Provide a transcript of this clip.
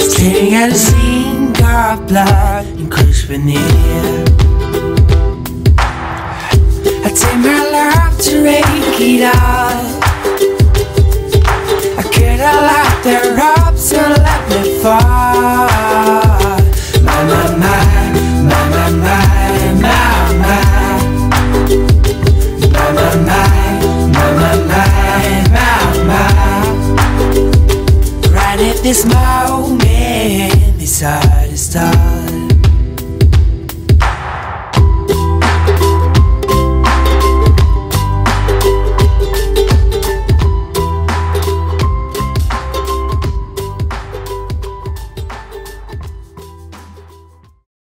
Staring at a sink of blood and crisp veneer, I take my life to rake it up. I get a lot that robs and let me fall. This moment, this heart is stuck.